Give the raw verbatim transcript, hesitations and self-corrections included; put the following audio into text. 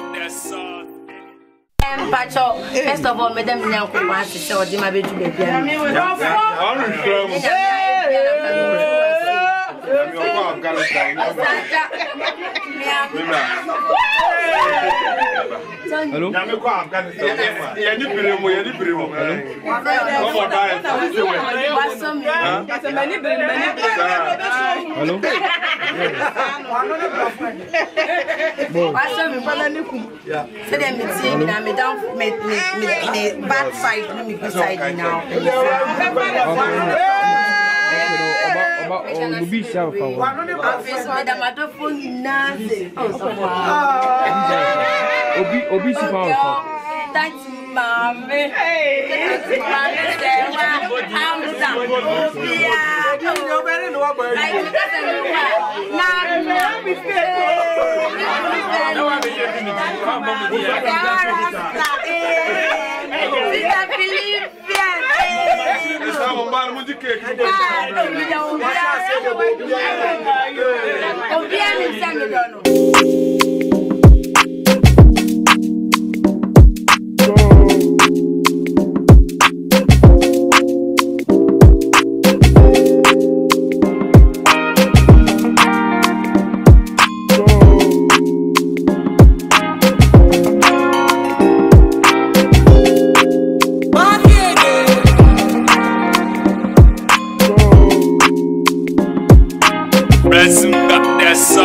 First of all, Madame Nyanko to show Dima Beju baby. Hello? Hello? Thank you. Mommy, hey, I'm Pressing back that sauce.